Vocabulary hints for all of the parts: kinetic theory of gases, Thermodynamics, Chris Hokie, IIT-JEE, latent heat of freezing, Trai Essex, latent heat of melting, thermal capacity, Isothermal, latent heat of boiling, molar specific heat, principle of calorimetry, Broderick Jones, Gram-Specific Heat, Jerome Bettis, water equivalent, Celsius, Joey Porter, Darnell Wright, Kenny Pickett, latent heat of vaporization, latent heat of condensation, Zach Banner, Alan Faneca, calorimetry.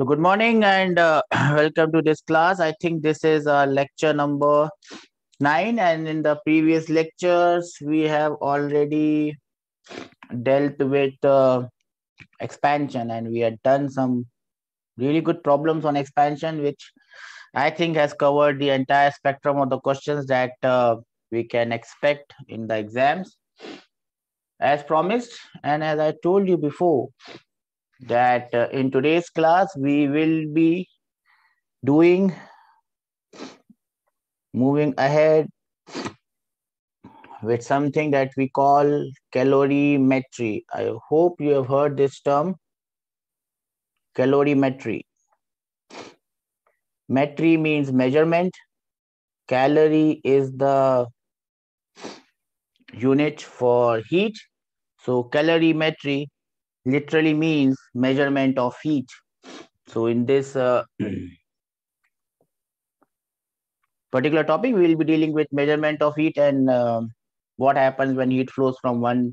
So good morning and welcome to this class. I think this is lecture number 9, and in the previous lectures we have already dealt with expansion, and we had done some really good problems on expansion, which I think has covered the entire spectrum of the questions that we can expect in the exams. As promised and as I told you before, that in today's class we will be doing moving ahead with something that we call calorimetry. I hope you have heard this term, calorimetry. Metry means measurement. Calorie is the unit for heat. So calorimetry literally means measurement of heat. So in this particular topic, we will be dealing with measurement of heat and what happens when heat flows from one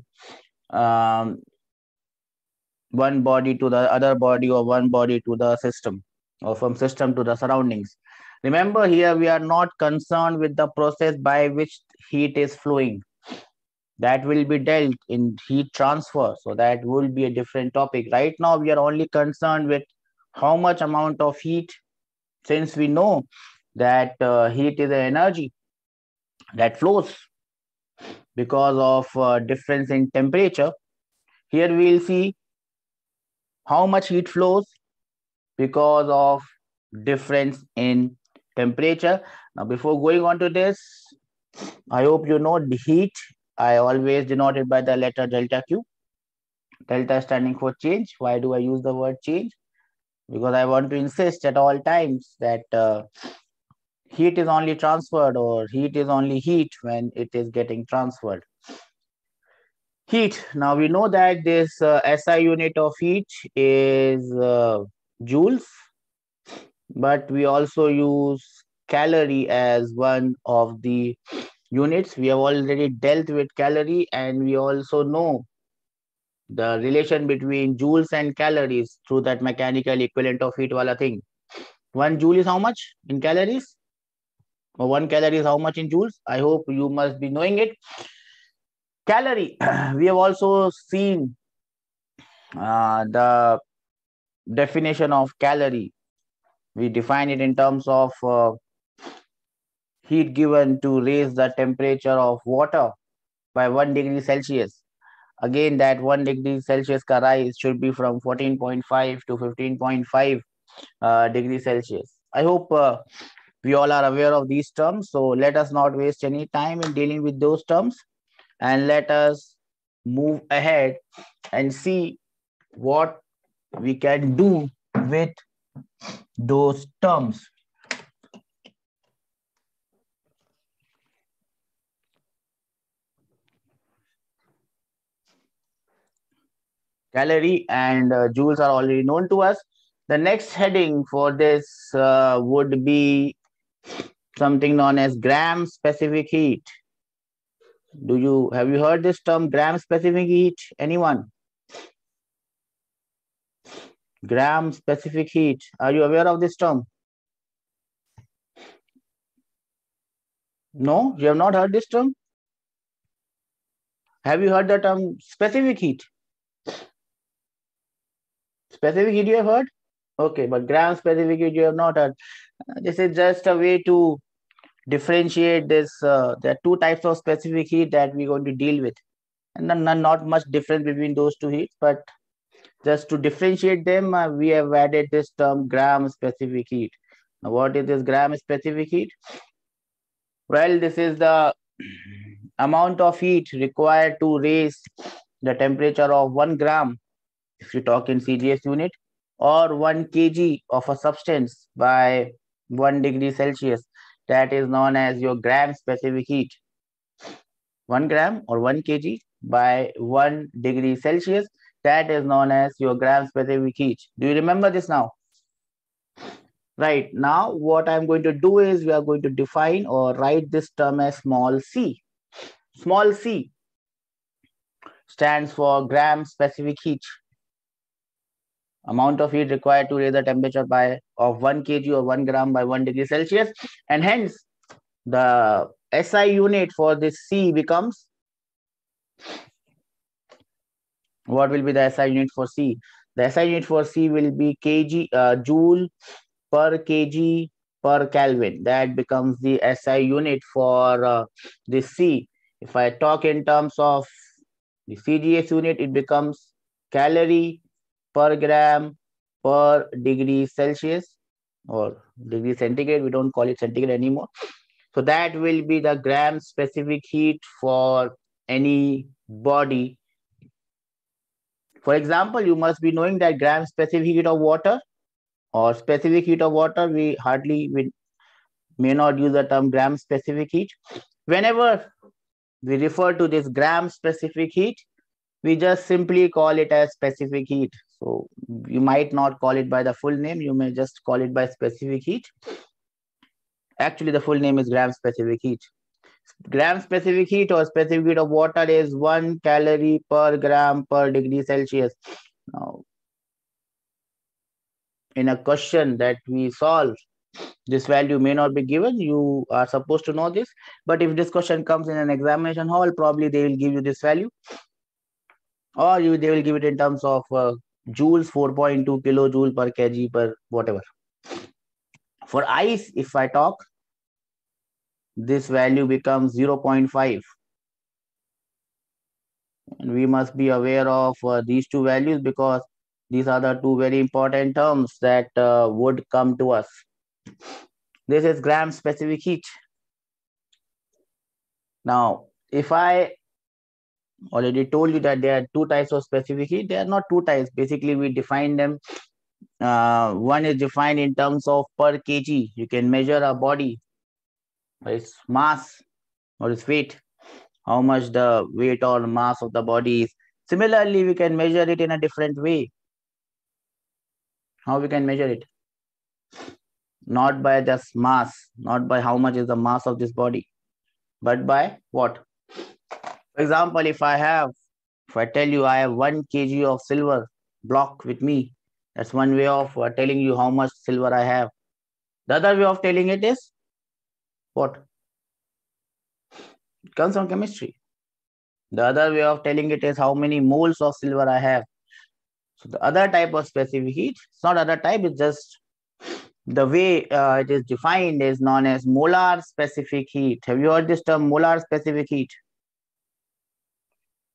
body to the other body, or one body to the system, or from system to the surroundings. Remember, here we are not concerned with the process by which heat is flowing. That will be dealt in heat transfer, so that will be a different topic. Right now, we are only concerned with how much amount of heat, since we know that heat is an energy that flows because of difference in temperature. Here we will see how much heat flows because of difference in temperature. Now, before going on to this, I hope you know the heat. I always denote it by the letter delta Q. Delta standing for change. Why do I use the word change? Because I want to insist at all times that heat is only transferred, or heat is only heat when it is getting transferred. Heat. Now we know that this SI unit of heat is joules, but we also use calorie as one of the units. We have already dealt with calorie, and we also know the relation between joules and calories through that mechanical equivalent of heat wala thing. 1 joule is how much in calories, or 1 calorie is how much in joules? I hope you must be knowing it. Calorie. We have also seen the definition of calorie. We define it in terms of heat given to raise the temperature of water by 1 degree Celsius. Again, that 1 degree Celsius ka rise should be from 14.5 to 15.5 degree Celsius. I hope we all are aware of these terms. So let us not waste any time in dealing with those terms, and let us move ahead and see what we can do with those terms. Calorie and joules are already known to us. The next heading for this would be something known as gram-specific heat. Have you heard this term, gram-specific heat? Anyone? Gram-specific heat. Are you aware of this term? No, you have not heard this term. Have you heard the term specific heat? Specific heat you have heard? Okay, but gram specific heat you have not heard. This is just a way to differentiate this. There are two types of specific heat that we're going to deal with. And not much difference between those two heats, but just to differentiate them, we have added this term gram specific heat. Now, what is this gram specific heat? Well, this is the amount of heat required to raise the temperature of 1 gram, if you talk in CGS unit, or 1 kg of a substance by 1 degree Celsius. That is known as your gram specific heat. 1 gram or 1 kg by 1 degree Celsius. That is known as your gram specific heat. Do you remember this now? Right. Now what I'm going to do is we are going to define or write this term as small c. Small c stands for gram specific heat. amount of heat required to raise the temperature by of 1 kg or 1 gram by 1 degree Celsius. And hence, the SI unit for this C becomes, what will be the SI unit for C? The SI unit for C will be kg, joule per kg per Kelvin. That becomes the SI unit for this C. If I talk in terms of the CGS unit, it becomes calorie per gram per degree Celsius or degree centigrade. We don't call it centigrade anymore. So that will be the gram-specific heat for any body. For example, you must be knowing that gram-specific heat of water or specific heat of water, we may not use the term gram-specific heat. Whenever we refer to this gram-specific heat, we just simply call it as specific heat. So you might not call it by the full name. You may just call it by specific heat. Actually, the full name is gram-specific heat. Gram-specific heat or specific heat of water is 1 calorie per gram per degree Celsius. Now, in a question that we solve, this value may not be given. You are supposed to know this. But if this question comes in an examination hall, probably they will give you this value. Or they will give it in terms of joules, 4.2 kilojoule per kg per whatever. For ice, if I talk, this value becomes 0.5. And we must be aware of these two values because these are the two very important terms that would come to us. This is gram-specific heat. Now, if I already told you that there are two types of specific heat, there are not two types. Basically, we define them. One is defined in terms of per kg. You can measure a body, its mass or its weight, how much the weight or mass of the body is. Similarly, we can measure it in a different way. How we can measure it? Not by just mass, not by how much is the mass of this body, but by what? For example, if I tell you I have 1 kg of silver block with me, that's one way of telling you how much silver I have. The other way of telling it is what? It comes from chemistry. The other way of telling it is how many moles of silver I have. So the other type of specific heat, it's not other type, it's just the way it is defined is known as molar specific heat. Have you heard this term, molar specific heat?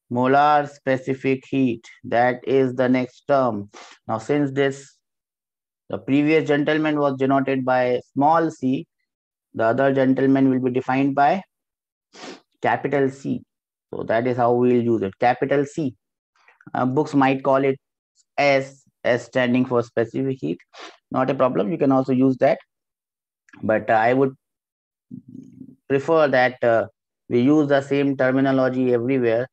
Molar specific heat, that is the next term. Now, since the previous gentleman was denoted by small c, the other gentleman will be defined by capital C. So that is how we will use it, capital C. Books might call it S standing for specific heat. Not a problem, you can also use that. But I would prefer that we use the same terminology everywhere,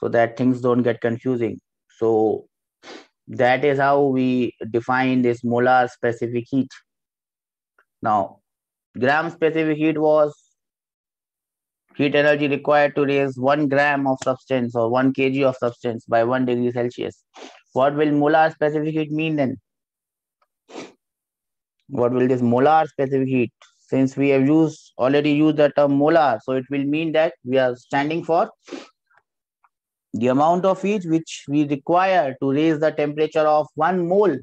so that things don't get confusing. So that is how we define this molar specific heat. Now, gram specific heat was heat energy required to raise 1 gram of substance or 1 kg of substance by 1 degree Celsius. What will molar specific heat mean then? What will this molar specific heat? Since we have already used the term molar, so it will mean that we are standing for the amount of heat which we require to raise the temperature of 1 mole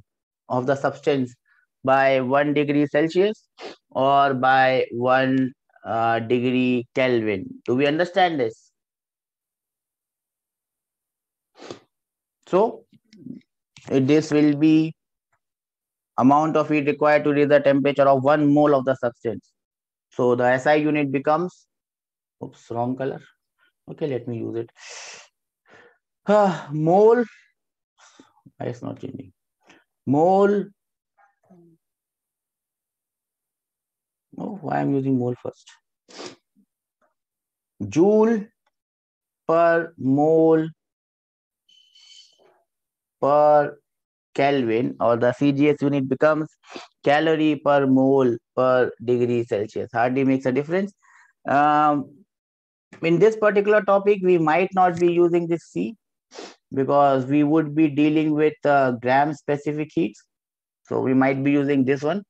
of the substance by 1 degree Celsius or by 1 degree Kelvin. Do we understand this? So, this will be amount of heat required to raise the temperature of 1 mole of the substance. So, the SI unit becomes, oops, wrong color. Okay, let me use it. Mole, it's not changing. Mole, oh, why I'm using mole first? Joule per mole per Kelvin, or the CGS unit becomes calorie per mole per degree Celsius. Hardly makes a difference. In this particular topic, we might not be using this C. because we would be dealing with gram-specific heat. So we might be using this one.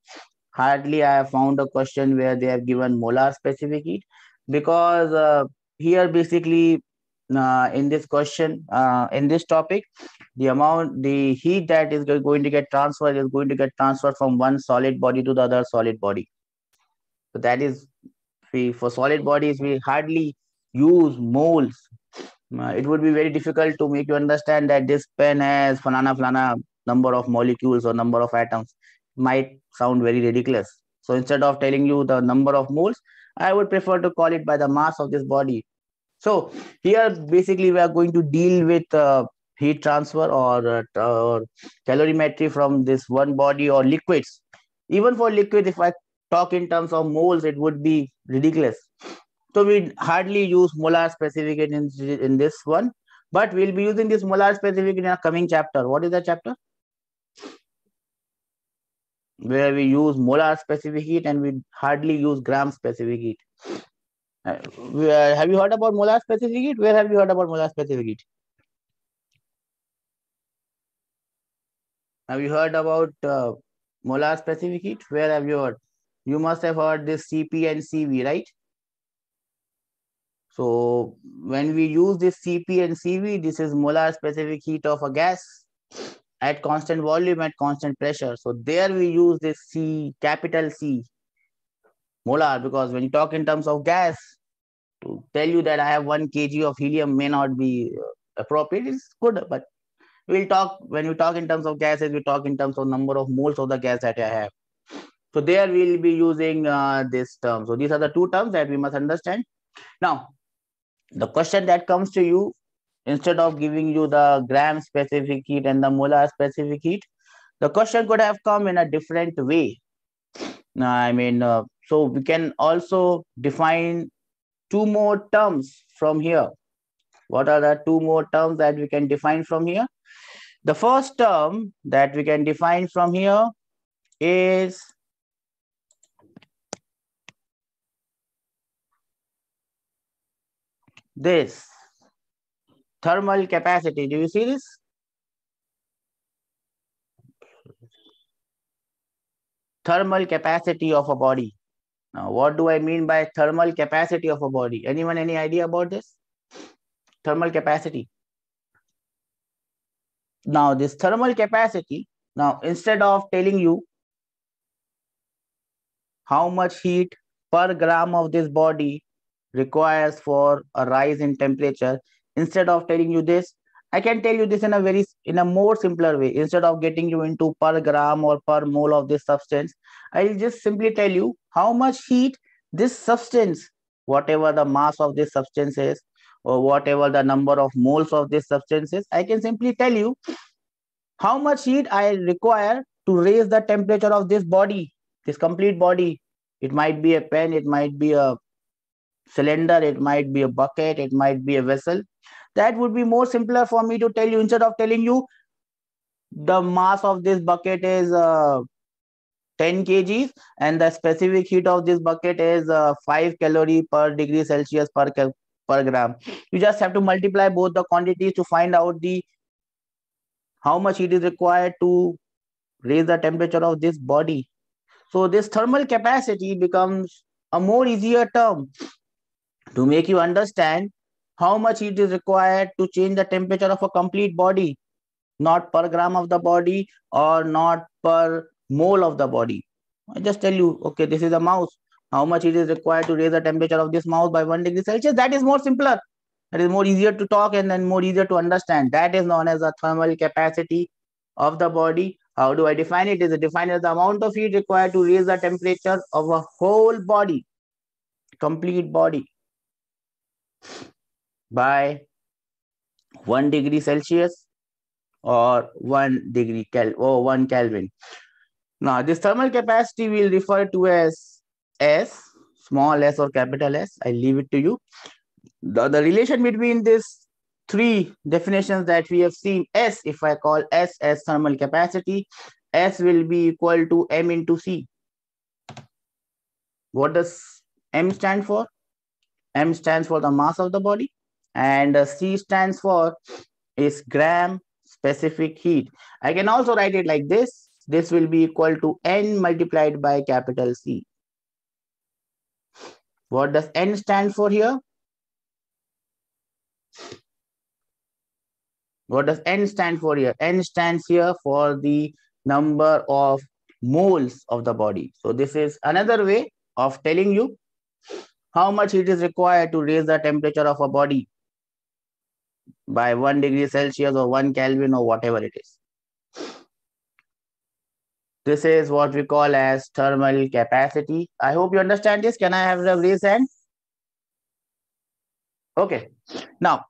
Hardly I have found a question where they have given molar specific heat, because here basically in this question, in this topic, the heat that is going to get transferred is going to get transferred from one solid body to the other solid body. So that is, for solid bodies, we hardly use moles. It would be very difficult to make you understand that this pen has flana number of molecules or number of atoms. Might sound very ridiculous. So instead of telling you the number of moles, I would prefer to call it by the mass of this body. So here basically we are going to deal with heat transfer or calorimetry from this one body, or liquids. Even for liquids, if I talk in terms of moles, it would be ridiculous. So we hardly use molar specific heat in this one, but we'll be using this molar specific in our coming chapter. What is that chapter? Where we use molar specific heat and we hardly use gram specific heat. Have you heard about molar specific heat? Where have you heard about molar specific heat? Have you heard about molar specific heat? Where have you heard? You must have heard this CP and CV, right? So when we use this CP and CV, this is molar specific heat of a gas at constant volume, at constant pressure. So there we use this C, capital C, molar, because when you talk in terms of gas, to tell you that I have 1 kg of helium may not be appropriate. It's good, but we'll talk, when we talk in terms of gases, we talk in terms of number of moles of the gas that I have. So there we'll be using this term. So these are the two terms that we must understand. Now, the question that comes to you, instead of giving you the gram specific heat and the molar specific heat, the question could have come in a different way. I mean, so we can also define two more terms from here. What are the two more terms that we can define from here? The first term that we can define from here is this thermal capacity. Do you see this? Thermal capacity of a body. Now, what do I mean by thermal capacity of a body? Anyone, any idea about this? Thermal capacity. Now, this thermal capacity, now, instead of telling you how much heat per gram of this body requires for a rise in temperature, instead of telling you this, I can tell you this in a more simpler way. Instead of getting you into per gram or per mole of this substance, I will just simply tell you how much heat this substance, whatever the mass of this substance is, or whatever the number of moles of this substance is, I can simply tell you how much heat I require to raise the temperature of this body, this complete body. It might be a pen, it might be a cylinder, it might be a bucket, it might be a vessel. That would be more simpler for me to tell you, instead of telling you the mass of this bucket is 10 kgs and the specific heat of this bucket is 5 calorie per degree Celsius per gram. You just have to multiply both the quantities to find out the how much heat is required to raise the temperature of this body. So this thermal capacity becomes a more easier term to make you understand how much heat is required to change the temperature of a complete body, not per gram of the body or not per mole of the body. I just tell you, okay, this is a mouse. How much heat is required to raise the temperature of this mouse by 1 degree Celsius? That is more simpler. That is more easier to talk and then more easier to understand. That is known as the thermal capacity of the body. How do I define it? Is it defined as the amount of heat required to raise the temperature of a whole body, complete body, by 1 degree Celsius or 1 Kelvin. Now, this thermal capacity we will refer to as S, small s or capital S. I leave it to you. The relation between this three definitions that we have seen, S, if I call S as thermal capacity, S will be equal to M into C. What does M stand for? M stands for the mass of the body, and C stands for is gram-specific heat. I can also write it like this. This will be equal to N multiplied by capital C. What does N stand for here? What does N stand for here? N stands here for the number of moles of the body. So this is another way of telling you how much heat is required to raise the temperature of a body by 1 degree Celsius or 1 Kelvin or whatever it is. This is what we call as thermal capacity. I hope you understand this. Can I have the raise hand? Okay. Now,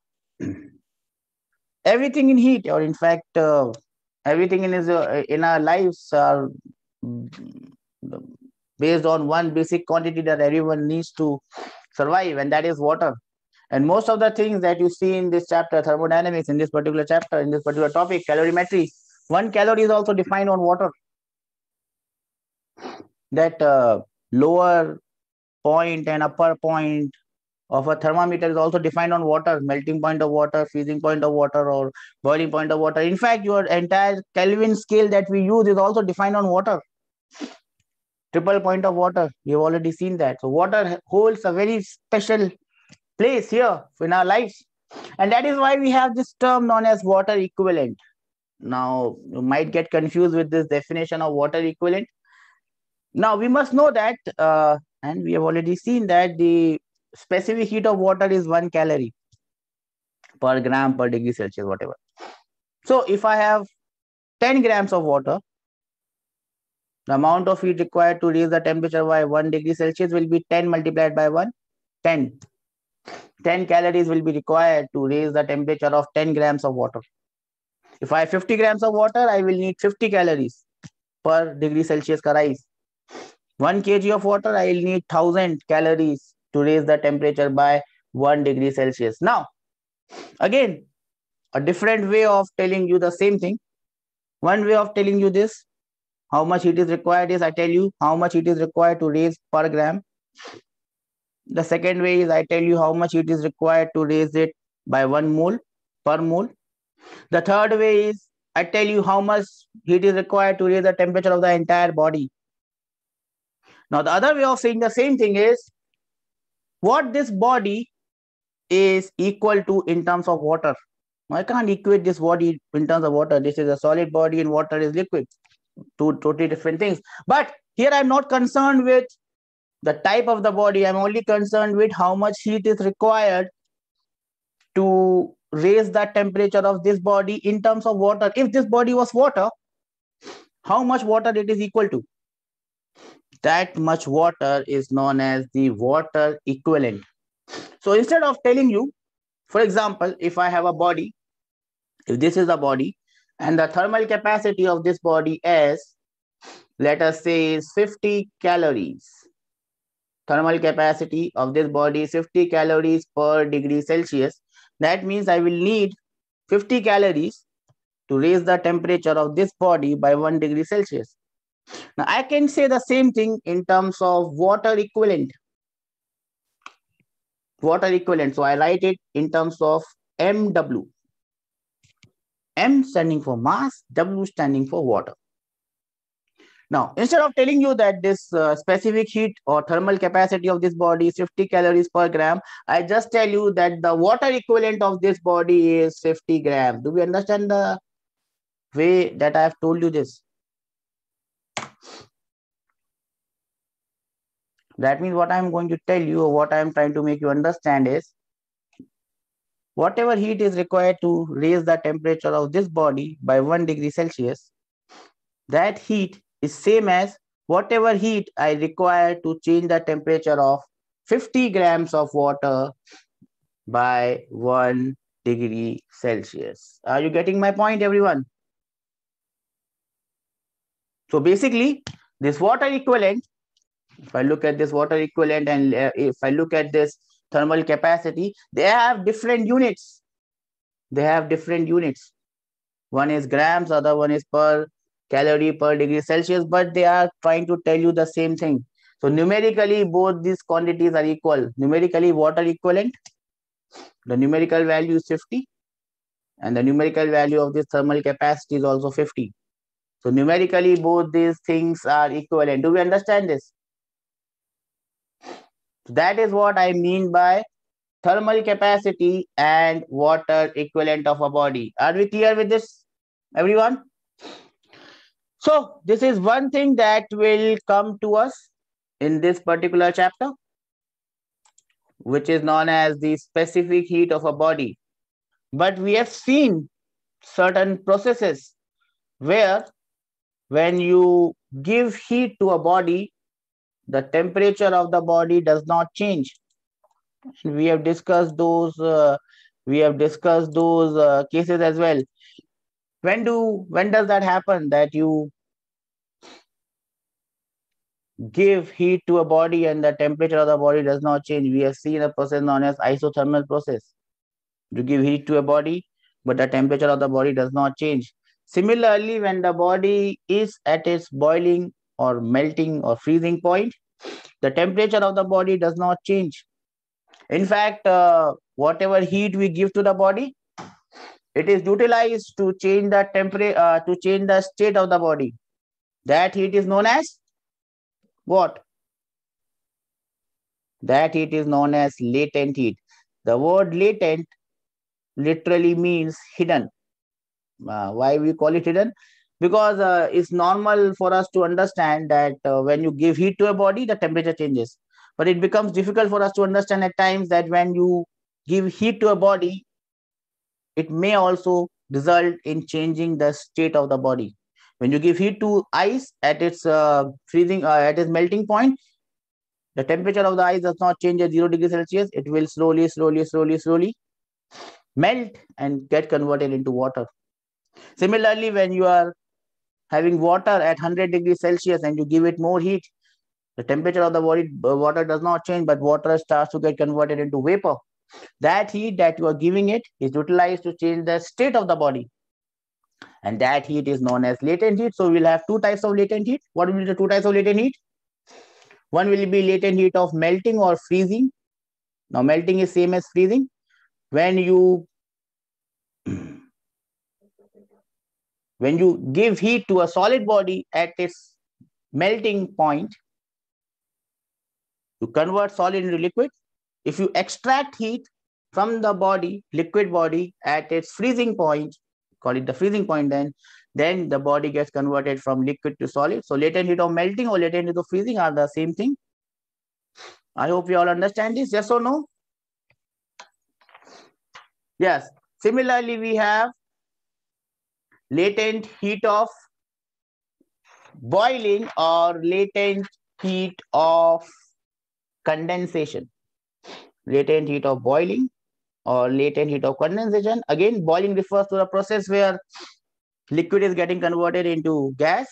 everything in heat, or in fact, everything in our lives are based on one basic quantity that everyone needs to survive, and that is water. And most of the things that you see in this chapter, thermodynamics, in this particular chapter, in this particular topic, calorimetry, 1 calorie is also defined on water. That lower point and upper point of a thermometer is also defined on water, melting point of water, freezing point of water, or boiling point of water. In fact, your entire Kelvin scale that we use is also defined on water. Triple point of water, we have already seen that. So water holds a very special place here in our lives. And that is why we have this term known as water equivalent. Now, you might get confused with this definition of water equivalent. Now, we must know that, and we have already seen that the specific heat of water is 1 calorie per gram per degree Celsius, whatever. So if I have 10 grams of water, the amount of heat required to raise the temperature by 1 degree Celsius will be 10 multiplied by 1, 10. 10 calories will be required to raise the temperature of 10 grams of water. If I have 50 grams of water, I will need 50 calories per degree Celsius ka rise. 1 kg of water, I will need 1000 calories to raise the temperature by 1 degree Celsius. Now, again, a different way of telling you the same thing. One way of telling you this, how much heat is required is I tell you how much heat is required to raise per gram. The second way is I tell you how much heat is required to raise it by 1 mole per mole. The third way is I tell you how much heat is required to raise the temperature of the entire body. Now, the other way of saying the same thing is what this body is equal to in terms of water. Now, I can't equate this body in terms of water. This is a solid body and water is liquid. Two totally different things. But here I'm not concerned with the type of the body. I'm only concerned with how much heat is required to raise the temperature of this body in terms of water. If this body was water, how much water it is equal to? That much water is known as the water equivalent. So instead of telling you, for example, if I have a body, if this is a body, and the thermal capacity of this body is, let us say, is 50 calories. Thermal capacity of this body is 50 calories per degree Celsius. That means I will need 50 calories to raise the temperature of this body by 1 degree Celsius. Now, I can say the same thing in terms of water equivalent. Water equivalent. So, I write it in terms of MW. M standing for mass, W standing for water. Now, instead of telling you that this specific heat or thermal capacity of this body is 50 calories per gram, I just tell you that the water equivalent of this body is 50 grams. Do we understand the way that I have told you this? That means what I'm going to tell you, or what I'm trying to make you understand is, whatever heat is required to raise the temperature of this body by 1 degree Celsius, that heat is same as whatever heat I require to change the temperature of 50 grams of water by 1 degree Celsius. Are you getting my point, everyone? So basically, this water equivalent, if I look at this water equivalent and if I look at this thermal capacity, they have different units. They have different units. One is grams, other one is per calorie per degree Celsius, but they are trying to tell you the same thing. So numerically, both these quantities are equal. Numerically, water equivalent, the numerical value is 50. and the numerical value of this thermal capacity is also 50. So numerically, both these things are equivalent. Do we understand this? That is what I mean by thermal capacity and water equivalent of a body. Are we clear with this, everyone? So this is one thing that will come to us in this particular chapter, which is known as the specific heat of a body. But we have seen certain processes where when you give heat to a body, the temperature of the body does not change. We have discussed those cases as well. When does that happen, that you give heat to a body and the temperature of the body does not change? We have seen a process known as isothermal process. You give heat to a body, but the temperature of the body does not change. Similarly, when the body is at its boiling or melting or freezing point, the temperature of the body does not change. In fact, whatever heat we give to the body, it is utilized to change the temperature, to change the state of the body. That heat is known as what? That heat is known as latent heat. The word latent literally means hidden. Why we call it hidden? Because it's normal for us to understand that when you give heat to a body, the temperature changes. But it becomes difficult for us to understand at times that when you give heat to a body, it may also result in changing the state of the body. When you give heat to ice at its melting point, the temperature of the ice does not change at 0°C. It will slowly melt and get converted into water. Similarly, when you are having water at 100°C and you give it more heat, the temperature of the water does not change, but water starts to get converted into vapor. That heat that you are giving it is utilized to change the state of the body. And that heat is known as latent heat. So we'll have two types of latent heat. What will be the two types of latent heat? One will be latent heat of melting or freezing. Now melting is same as freezing. When you give heat to a solid body at its melting point, you convert solid into liquid. If you extract heat from the body, liquid body, at its freezing point, call it the freezing point, then the body gets converted from liquid to solid. So latent heat of melting or latent heat of freezing are the same thing. I hope you all understand this. Yes or no? Yes. Similarly, we have latent heat of boiling or latent heat of condensation. Latent heat of boiling or latent heat of condensation. Again, boiling refers to the process where liquid is getting converted into gas.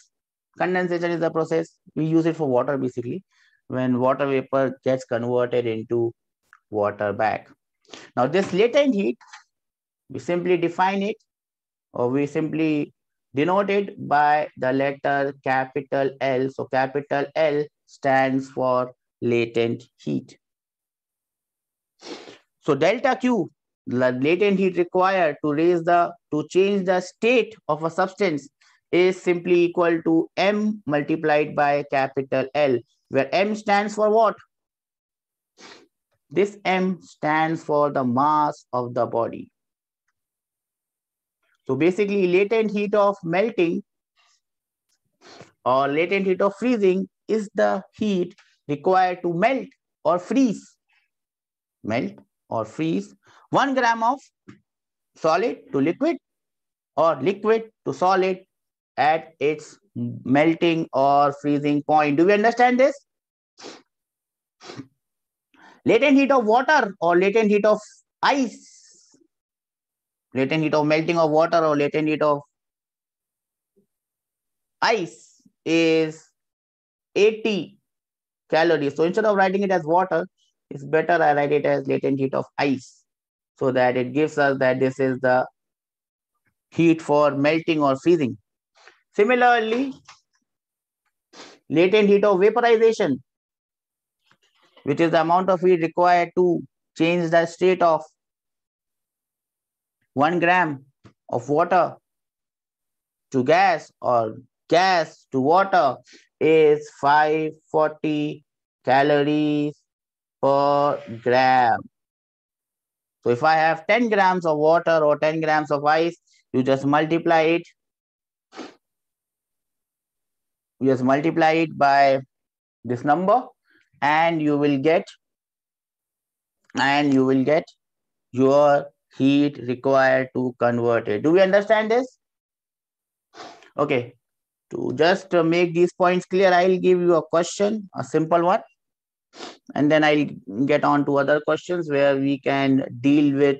Condensation is the process. We use it for water basically, when water vapor gets converted into water back. Now this latent heat, we simply define it, or we simply denote it by the letter capital L. So capital L stands for latent heat. So delta Q, the latent heat required to change the state of a substance, is simply equal to M multiplied by capital L, where M stands for what? This M stands for the mass of the body. So basically, latent heat of melting or latent heat of freezing is the heat required to melt or freeze. Melt or freeze 1 gram of solid to liquid or liquid to solid at its melting or freezing point. Do we understand this? Latent heat of water or latent heat of ice, latent heat of melting of water or latent heat of ice is 80 calories. So instead of writing it as water, it's better I write it as latent heat of ice, so that it gives us that this is the heat for melting or freezing. Similarly, latent heat of vaporization, which is the amount of heat required to change the state of 1 gram of water to gas or gas to water is 540 calories per gram. So if I have 10 grams of water or 10 grams of ice, you just multiply it. You just multiply it by this number, and you will get your heat required to convert it. Do we understand this? Okay. To just make these points clear, I'll give you a question, a simple one, and then I'll get on to other questions where we can deal with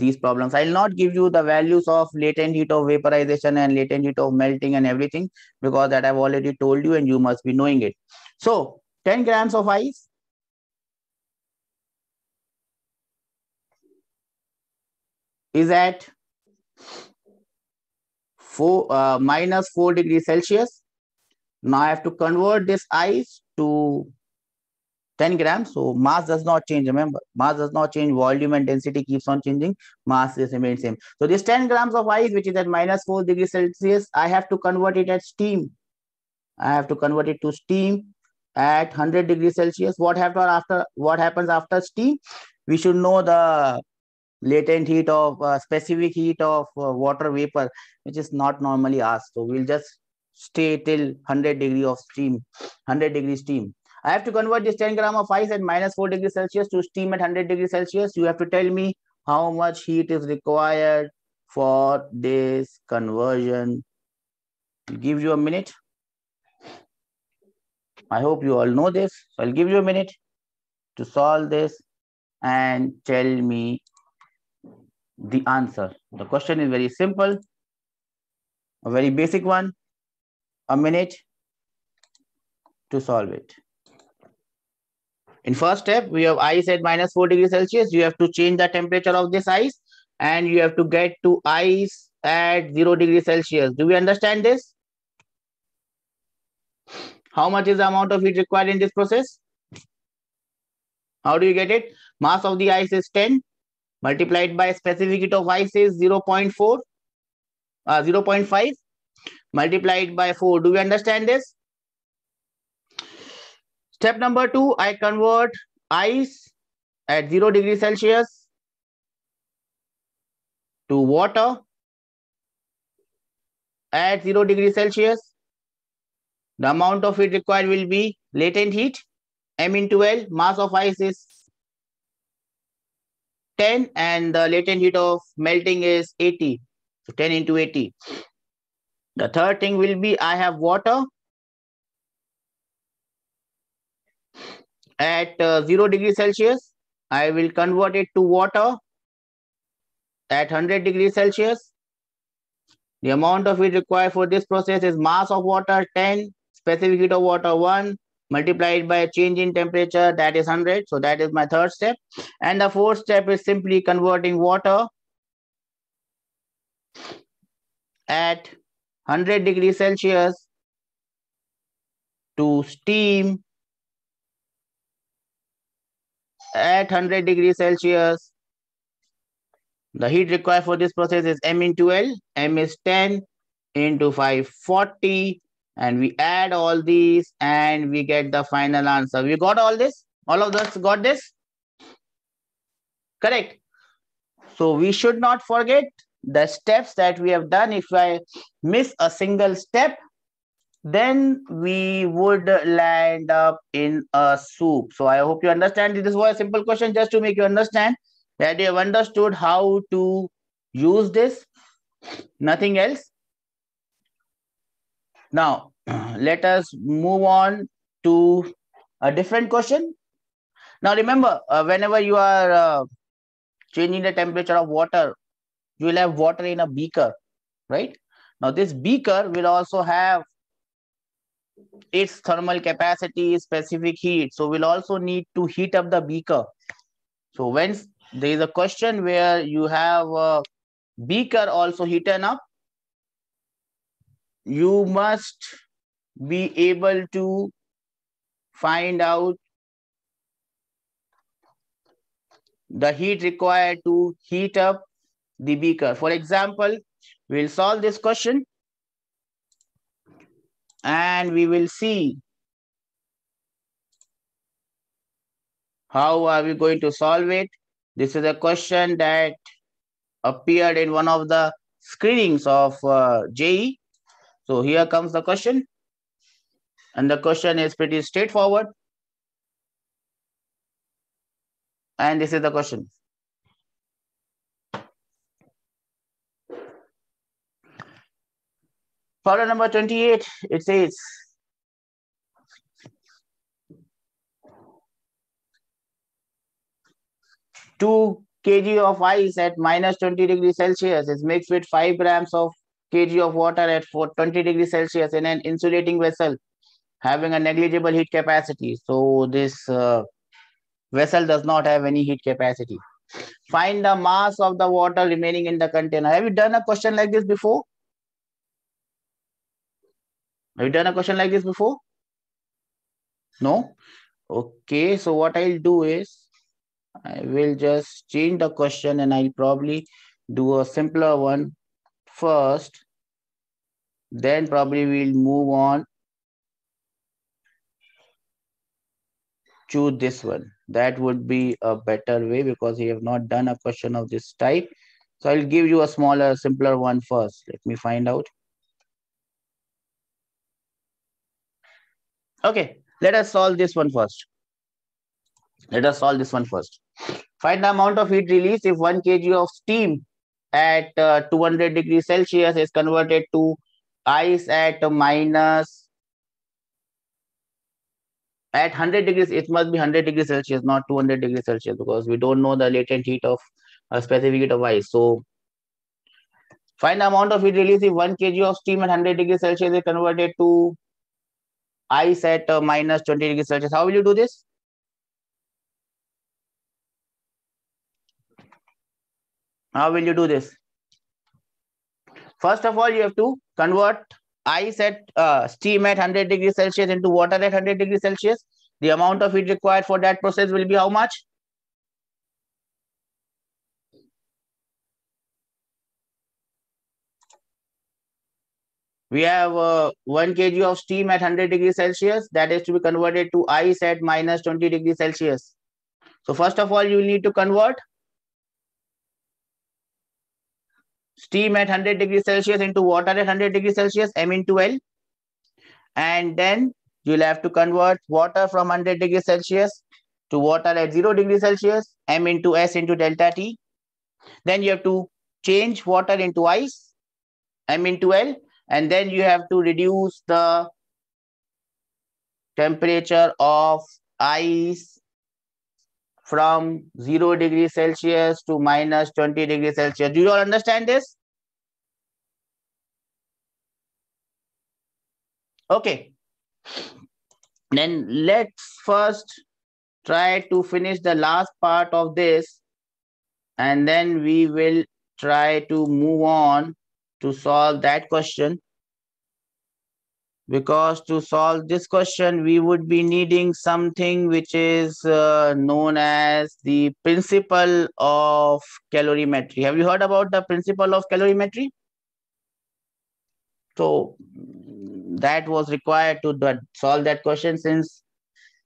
these problems. I'll not give you the values of latent heat of vaporization and latent heat of melting and everything, because that I've already told you and you must be knowing it. So 10 grams of ice. Is at minus 4 degrees Celsius. Now I have to convert this ice to 10 grams. So mass does not change. Remember, mass does not change. Volume and density keeps on changing. Mass remains same. So this 10 grams of ice, which is at minus 4 degrees Celsius, I have to convert it at steam. I have to convert it to steam at 100 degrees Celsius. What happens after steam? We should know the latent heat of specific heat of water vapor, which is not normally asked. So we'll just stay till 100 degree steam. I have to convert this 10 gram of ice at minus 4 degrees Celsius to steam at 100 degrees Celsius. You have to tell me how much heat is required for this conversion. I'll give you a minute. I hope you all know this. So I'll give you a minute to solve this and tell me the answer. The question is very simple, a very basic one. A minute to solve it. In first step, we have ice at minus 4 degrees Celsius. You have to change the temperature of this ice and you have to get to ice at 0 degrees Celsius. Do we understand this? How much is the amount of heat required in this process? How do you get it? Mass of the ice is 10. Multiplied by specific heat of ice is 0.5, multiplied by 4. Do we understand this? Step number 2, I convert ice at 0 degrees Celsius to water at 0 degrees Celsius. The amount of heat required will be latent heat, M into L. Mass of ice is 10 and the latent heat of melting is 80. So 10 into 80. The third thing will be I have water at 0 degrees Celsius. I will convert it to water at 100 degrees Celsius. The amount of heat required for this process is mass of water 10, specific heat of water 1. Multiplied by a change in temperature, that is 100. So that is my third step. And the fourth step is simply converting water at 100 degrees Celsius to steam at 100 degrees Celsius. The heat required for this process is M into L. M is 10 into 540. And we add all these and we get the final answer. We got all this? All of us got this? Correct. So we should not forget the steps that we have done. If I miss a single step, then we would land up in a soup. So I hope you understand. This was a simple question just to make you understand that you have understood how to use this. Nothing else. Now, let us move on to a different question. Now, remember, whenever you are changing the temperature of water, you will have water in a beaker, right? Now, this beaker will also have its thermal capacity, specific heat. So, we'll also need to heat up the beaker. So, when there is a question where you have a beaker also heated up, you must be able to find out the heat required to heat up the beaker. For example, we'll solve this question and we will see how are we going to solve it. This is a question that appeared in one of the screenings of JEE. So here comes the question, and the question is pretty straightforward. And this is the question. Problem number 28, it says, "2 kg of ice at -20°C is mixed with 5 grams of kg of water at 420°C in an insulating vessel having a negligible heat capacity." So this vessel does not have any heat capacity. Find the mass of the water remaining in the container. Have you done a question like this before? No? Okay, so what I'll do is, I will just change the question and I'll probably do a simpler one first. Then probably we'll move on to this one. That would be a better way because we have not done a question of this type. So I'll give you a smaller, simpler one first. Let me find out. Okay, let us solve this one first. Find the amount of heat released if 1 kg of steam at 200°C is converted to ice at minus at 100 degrees. It must be 100°C, not 200°C, because we don't know the latent heat of specific heat of ice. So find the amount of heat released if 1 kg of steam at 100°C is converted to ice at -20°C. How will you do this? First of all, you have to convert ice at steam at 100°C into water at 100°C. The amount of heat required for that process will be how much? We have 1 kg of steam at 100°C that is to be converted to ice at -20°C. So first of all, you need to convert steam at 100°C into water at 100°C, M into L. And then you'll have to convert water from 100°C to water at 0°C, M into S into delta T. Then you have to change water into ice, M into L. And then you have to reduce the temperature of ice from 0°C to -20°C. Do you all understand this? Okay. Then let's first try to finish the last part of this, and then we will try to move on to solve that question. Because to solve this question, we would be needing something which is known as the principle of calorimetry. Have you heard about the principle of calorimetry? So that was required to solve that question. Since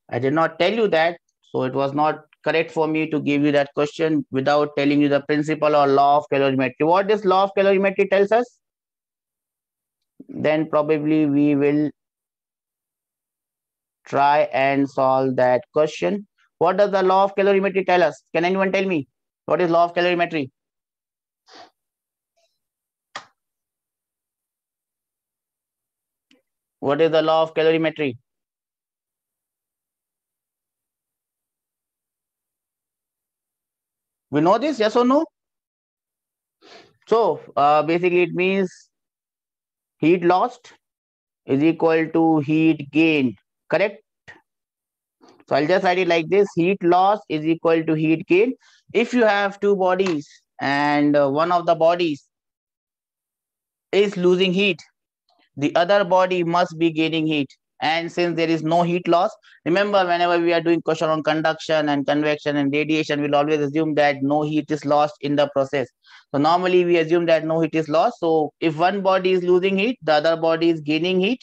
I did not tell you that, so it was not correct for me to give you that question without telling you the principle or law of calorimetry. What this law of calorimetry tells us? Then probably we will try and solve that question. What does the law of calorimetry tell us? Can anyone tell me what is law of calorimetry? What is the law of calorimetry? We know this, yes or no? So basically it means heat lost is equal to heat gained, correct? So I'll just write it like this. Heat loss is equal to heat gain. If you have two bodies and one of the bodies is losing heat, the other body must be gaining heat. And since there is no heat loss, remember whenever we are doing question on conduction and convection and radiation, we'll always assume that no heat is lost in the process. So normally we assume that no heat is lost. So if one body is losing heat, the other body is gaining heat.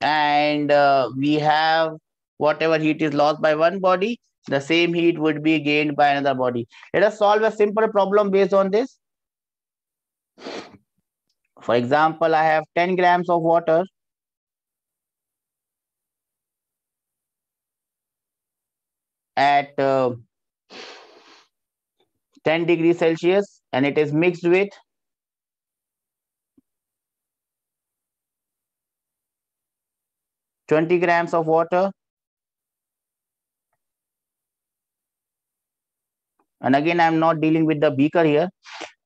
And we have whatever heat is lost by one body, the same heat would be gained by another body. Let us solve a simple problem based on this. For example, I have 10 grams of water. At 10 degrees Celsius, and it is mixed with 20 grams of water. And again, I'm not dealing with the beaker here.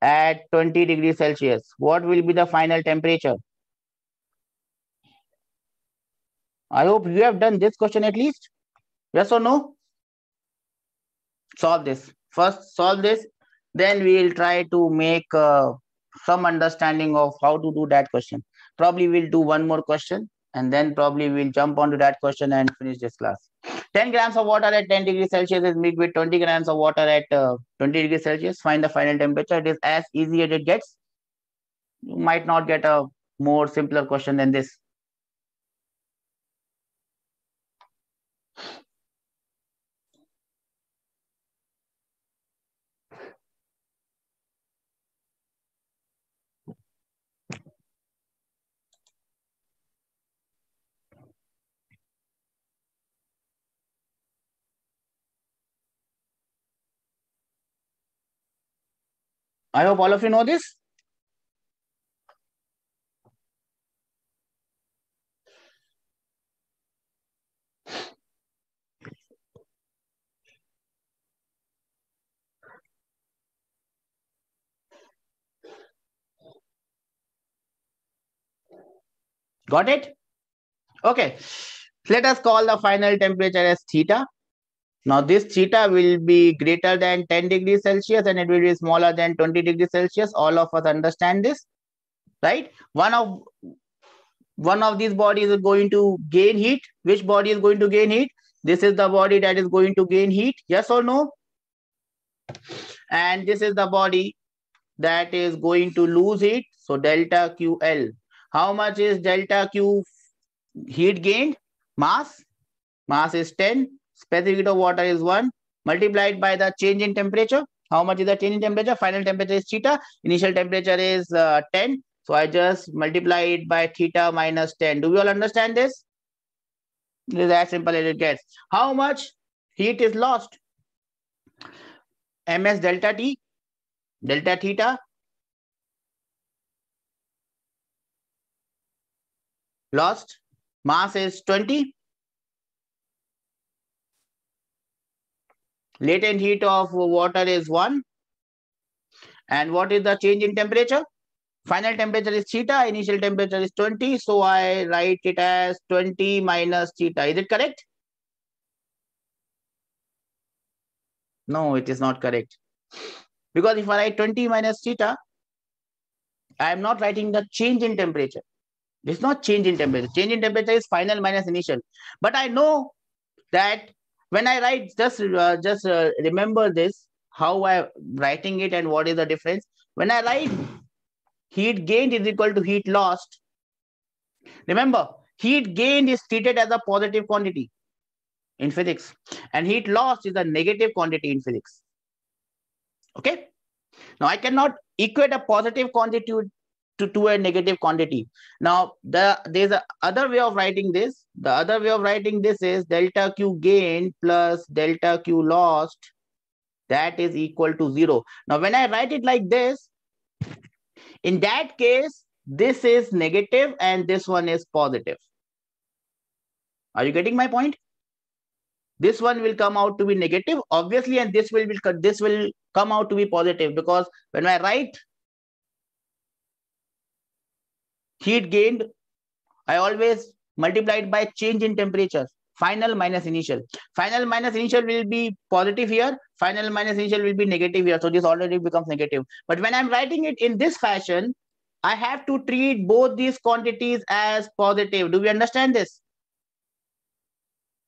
At 20 degrees Celsius, what will be the final temperature? I hope you have done this question at least. Yes or no? Solve this. First solve this. Then we will try to make some understanding of how to do that question. Probably we'll do one more question. And then probably we'll jump onto that question and finish this class. 10 grams of water at 10 degrees Celsius is mixed with 20 grams of water at 20 degrees Celsius. Find the final temperature. It is as easy as it gets. You might not get a more simpler question than this. I hope all of you know this. Got it? Okay. Let us call the final temperature as theta. Now, this theta will be greater than 10 degrees Celsius and it will be smaller than 20 degrees Celsius. All of us understand this, right? One of these bodies is going to gain heat. Which body is going to gain heat? This is the body that is going to gain heat. Yes or no? And this is the body that is going to lose heat. So, delta QL. How much is delta Q heat gained? Mass. Mass is 10. Specific heat of water is 1, multiplied by the change in temperature. How much is the change in temperature? Final temperature is theta. Initial temperature is 10. So I just multiply it by theta minus 10. Do we all understand this? This is as simple as it gets. How much heat is lost? MS delta T, delta theta. Lost. Mass is 20. Latent heat of water is 1. And what is the change in temperature? Final temperature is theta. Initial temperature is 20. So I write it as 20 minus theta. Is it correct? No, it is not correct. Because if I write 20 minus theta, I am not writing the change in temperature. It's not change in temperature. Change in temperature is final minus initial. But I know that when I write, just remember this, how I'm writing it and what is the difference. When I write heat gained is equal to heat lost, remember, heat gained is treated as a positive quantity in physics. And heat lost is a negative quantity in physics. Okay? Now, I cannot equate a positive quantity to a negative quantity. Now, there's a other way of writing this. The other way of writing this is delta Q gained plus delta Q lost. That is equal to 0. Now, when I write it like this, in that case, this is negative and this one is positive. Are you getting my point? This one will come out to be negative, obviously, and this will come out to be positive, because when I write heat gained, I always multiply it by change in temperature. Final minus initial. Final minus initial will be positive here. Final minus initial will be negative here. So this already becomes negative. But when I'm writing it in this fashion, I have to treat both these quantities as positive. Do we understand this?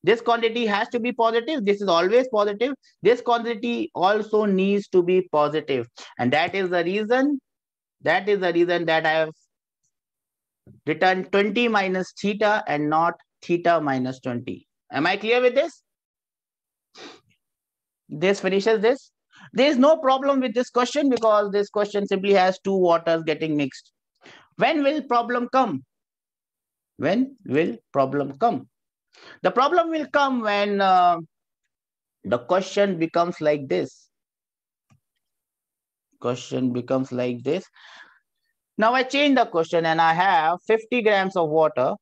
This quantity has to be positive. This is always positive. This quantity also needs to be positive. And that is the reason, that I have written 20 minus theta and not theta minus 20. Am I clear with this? This finishes this. There is no problem with this question because this question simply has two waters getting mixed. When will problem come? When will problem come? The problem will come when the question becomes like this. Question becomes like this. Now I change the question and I have 50 grams of water.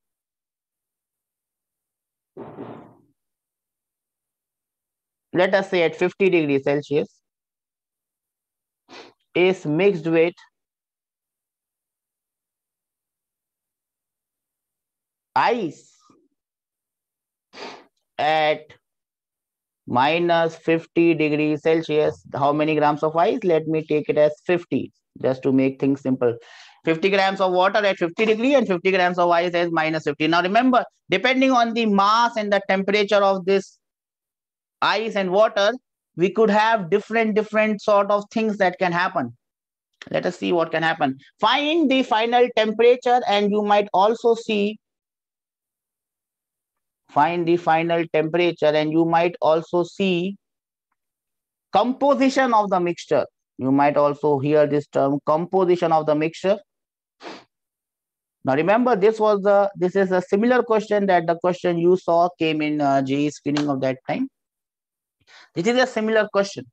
Let us say at 50 degrees Celsius is mixed with ice at minus 50 degrees Celsius. How many grams of ice? Let me take it as 50 just to make things simple. 50 grams of water at 50 degrees and 50 grams of ice as minus 50. Now remember, depending on the mass and the temperature of this ice and water, we could have different sort of things that can happen. Let us see what can happen. Find the final temperature, and you might also see, find the final temperature, and you might also see composition of the mixture. You might also hear this term, composition of the mixture. Now remember, this is a similar question that the question you saw came in GE screening of that time. This is a similar question.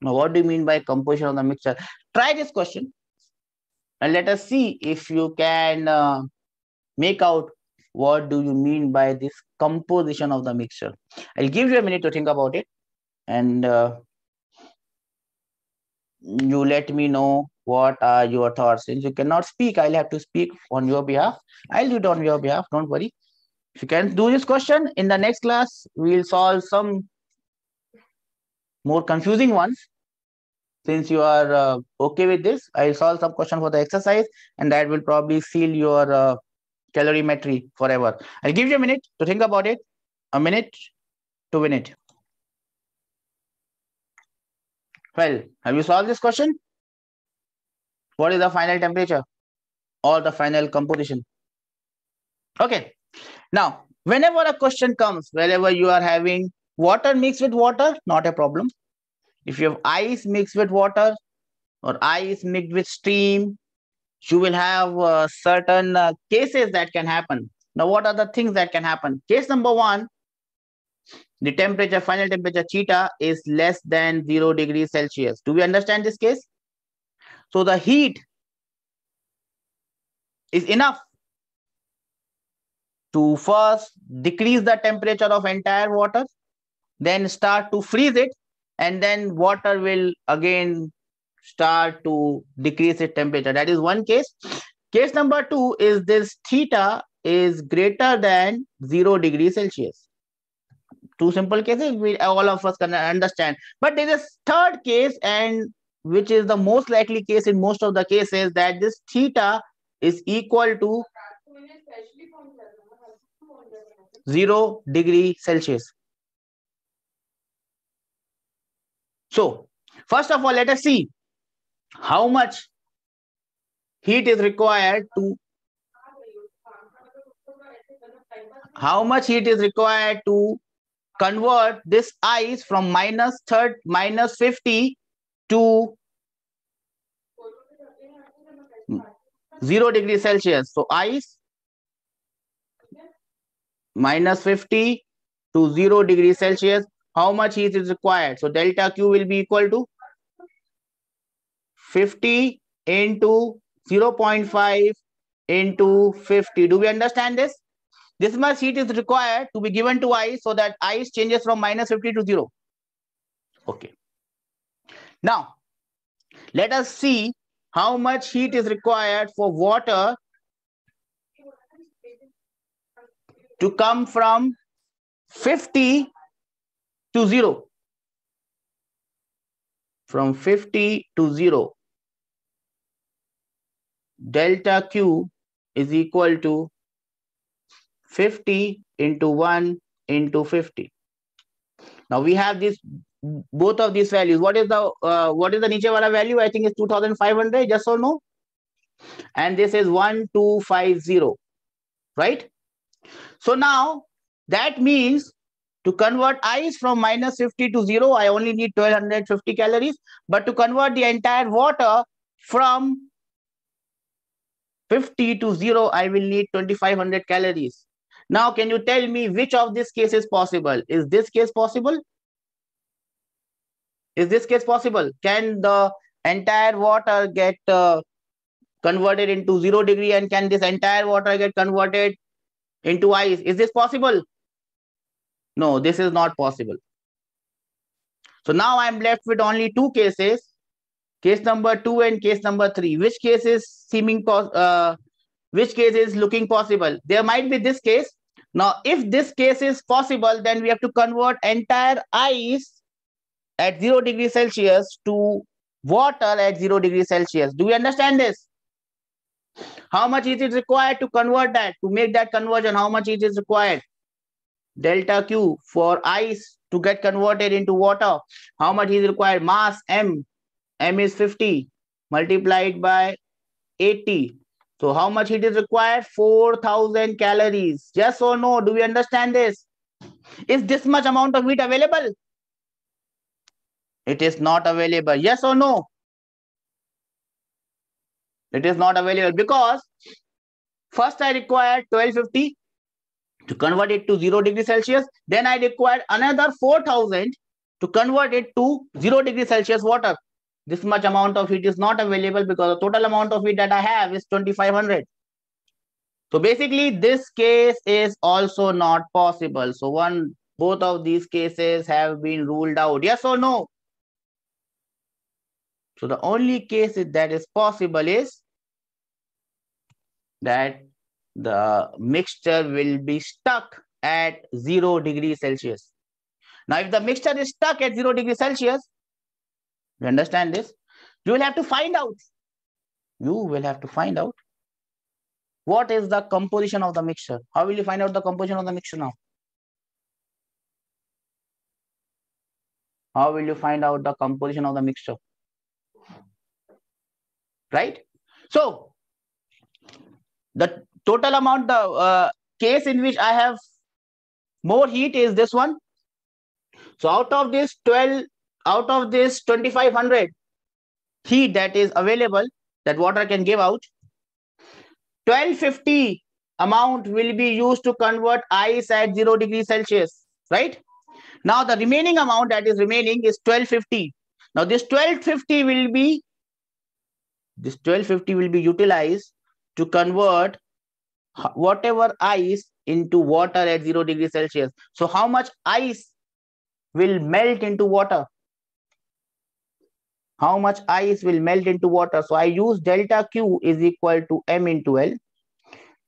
Now, what do you mean by composition of the mixture? Try this question and let us see if you can make out what do you mean by this composition of the mixture. I'll give you a minute to think about it, and you let me know what are your thoughts. Since you cannot speak, I'll have to speak on your behalf. I'll do it on your behalf, don't worry. If you can do this question, in the next class, we will solve some more confusing ones. Since you are okay with this, I will solve some question for the exercise, and that will probably seal your calorimetry forever. I'll give you a minute to think about it, a minute to win it. Well, have you solved this question? What is the final temperature or the final composition? Okay. Now, whenever a question comes, wherever you are having water mixed with water, not a problem. If you have ice mixed with water or ice mixed with steam, you will have certain cases that can happen. Now, what are the things that can happen? Case number one, the temperature, final temperature theta is less than 0 degrees Celsius. Do we understand this case? So the heat is enough to first decrease the temperature of entire water, then start to freeze it, and then water will again start to decrease its temperature. That is one case. Case number two is this theta is greater than 0 degrees Celsius. Two simple cases we all of us can understand. But there is a third case, and which is the most likely case in most of the cases, that this theta is equal to 0 degree Celsius. So, first of all, let us see how much heat is required to convert this ice from minus 50 to 0 degree Celsius. So, ice minus 50 to 0 degrees Celsius, how much heat is required? So delta Q will be equal to 50 into 0.5 into 50. Do we understand this? This much heat is required to be given to ice so that ice changes from minus 50 to 0. Okay. Now, let us see how much heat is required for water to come from 50 to 0. from 50 to 0, delta Q is equal to 50 into 1 into 50. Now we have this, both of these values. What is the niche wala value? I think it's 2500, just or no? And this is 1250, right? So now that means to convert ice from minus 50 to 0, I only need 1250 calories. But to convert the entire water from 50 to 0, I will need 2500 calories. Now, can you tell me which of this case is possible? Is this case possible? Is this case possible? Can the entire water get converted into 0 degree, and can this entire water get converted into ice? Is this possible? No, this is not possible. So now I'm left with only two cases, case number 2 and case number 3. Which case is seeming which case is looking possible? There might be this case. Now, if this case is possible, then we have to convert entire ice at 0 degree Celsius to water at 0 degree Celsius. Do we understand this? How much heat is required to convert that? To make that conversion, how much heat is required? Delta Q for ice to get converted into water. How much is required? Mass M. M is 50 multiplied by 80. So how much heat is required? 4000 calories. Yes or no? Do we understand this? Is this much amount of heat available? It is not available. Yes or no? It is not available because first I required 1250 to convert it to 0 degree Celsius. Then I required another 4000 to convert it to 0 degree Celsius water. This much amount of heat is not available because the total amount of heat that I have is 2500. So basically this case is also not possible. So both of these cases have been ruled out. Yes or no? So the only case that is possible is that the mixture will be stuck at 0 degree Celsius. Now, if the mixture is stuck at 0 degree Celsius, you understand this? You will have to find out. You will have to find out what is the composition of the mixture. How will you find out the composition of the mixture now? How will you find out the composition of the mixture? Right? So, the total amount, the case in which I have more heat is this one. So out of this 2500 heat that is available, that water can give out, 1250 amount will be used to convert ice at 0 degree Celsius, right? Now the remaining amount that is remaining is 1250. Now this 1250 will be, this 1250 will be utilized to convert whatever ice into water at 0 degree Celsius. So how much ice will melt into water? How much ice will melt into water? So I use delta Q is equal to M into L.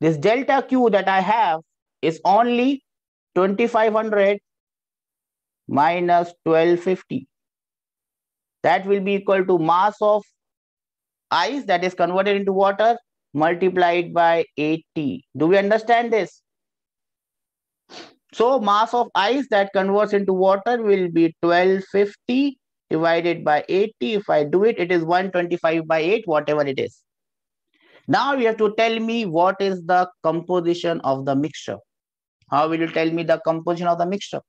This delta Q that I have is only 2500 minus 1250. That will be equal to mass of ice that is converted into water multiplied by 80. Do we understand this? So mass of ice that converts into water will be 1250 divided by 80. If I do it, it is 125 by 8, whatever it is. Now you have to tell me what is the composition of the mixture. How will you tell me the composition of the mixture?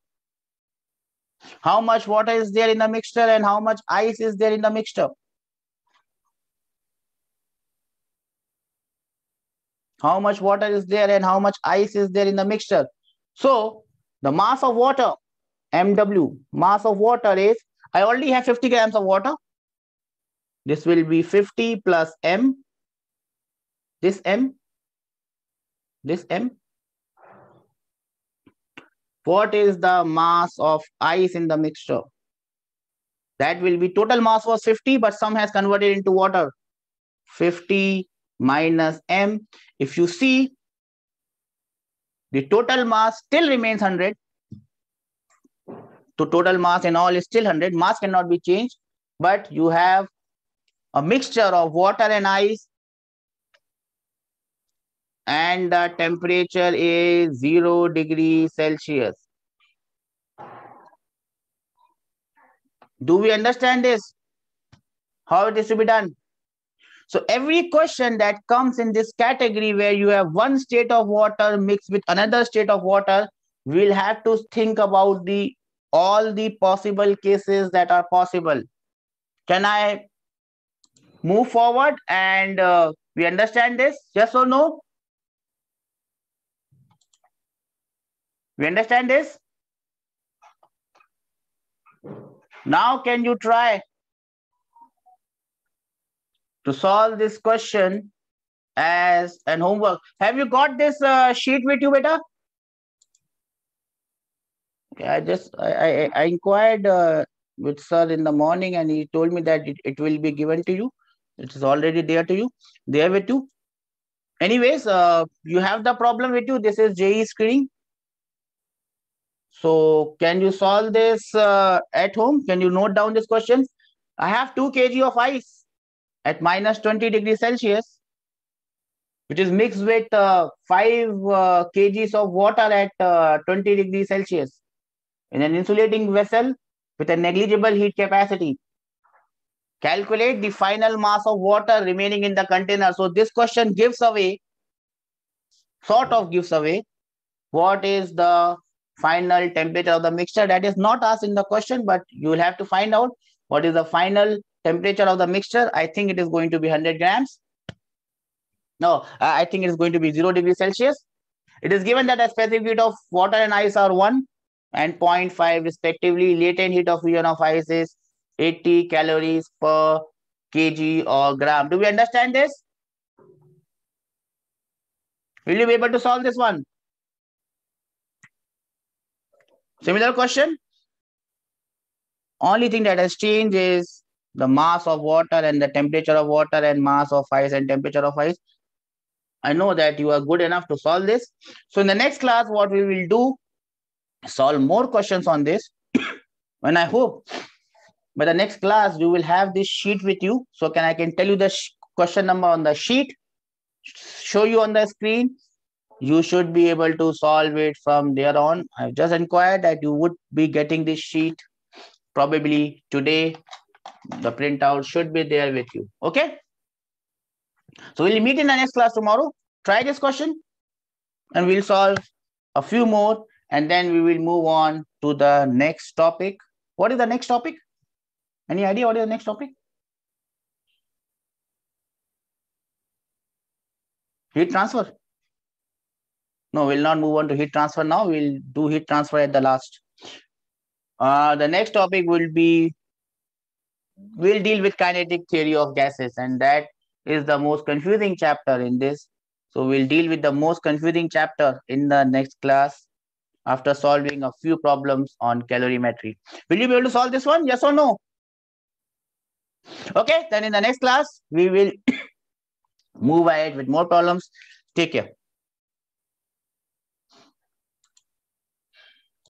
How much water is there in the mixture and how much ice is there in the mixture? How much water is there and how much ice is there in the mixture? So the mass of water, MW, mass of water is, I already have 50 grams of water. This will be 50 plus M, this M, this M. What is the mass of ice in the mixture? That will be, total mass was 50, but some has converted into water. 50 minus M. If you see, the total mass still remains 100. So total mass in all is still 100. Mass cannot be changed. but you have a mixture of water and ice, and the temperature is 0°C. Do we understand this? How it is to be done? So every question that comes in this category where you have one state of water mixed with another state of water, we'll have to think about all the possible cases that are possible. Can I move forward and we understand this? Yes or no? We understand this? Now can you try to solve this question as an homework? Have you got this sheet with you, beta? Okay, I inquired with sir in the morning, and he told me that it will be given to you. It is already there to you, there with you. Anyways, you have the problem with you. This is JE screening. So can you solve this at home? Can you note down this question? I have 2 kg of ice at -20°C, which is mixed with 5 kgs of water at 20°C in an insulating vessel with a negligible heat capacity. Calculate the final mass of water remaining in the container. So this question gives away, sort of gives away, what is the final temperature of the mixture. That is not asked in the question, but you will have to find out what is the final temperature of the mixture. I think it is going to be 100 grams. No, I think it is going to be 0°C. It is given that the specific heat of water and ice are 1 and 0.5 respectively. Latent heat of fusion of ice is 80 calories per kg or gram. Do we understand this? Will you be able to solve this one? Similar question. Only thing that has changed is the mass of water and the temperature of water and mass of ice and temperature of ice. I know that you are good enough to solve this. So in the next class, what we will do, solve more questions on this. And I hope by the next class, you will have this sheet with you. So I can tell you the question number on the sheet, show you on the screen. You should be able to solve it from there on. I've just inquired that you would be getting this sheet probably today. The printout should be there with you. Okay. So we'll meet in the next class tomorrow. Try this question and we'll solve a few more. And then we will move on to the next topic. What is the next topic? Any idea what is the next topic? Heat transfer. No, we'll not move on to heat transfer now. We'll do heat transfer at the last. The next topic will be, we'll deal with kinetic theory of gases, and that is the most confusing chapter in this. So we'll deal with the most confusing chapter in the next class after solving a few problems on calorimetry. Will you be able to solve this one? Yes or no? Okay, then in the next class, we will move ahead with more problems. Take care.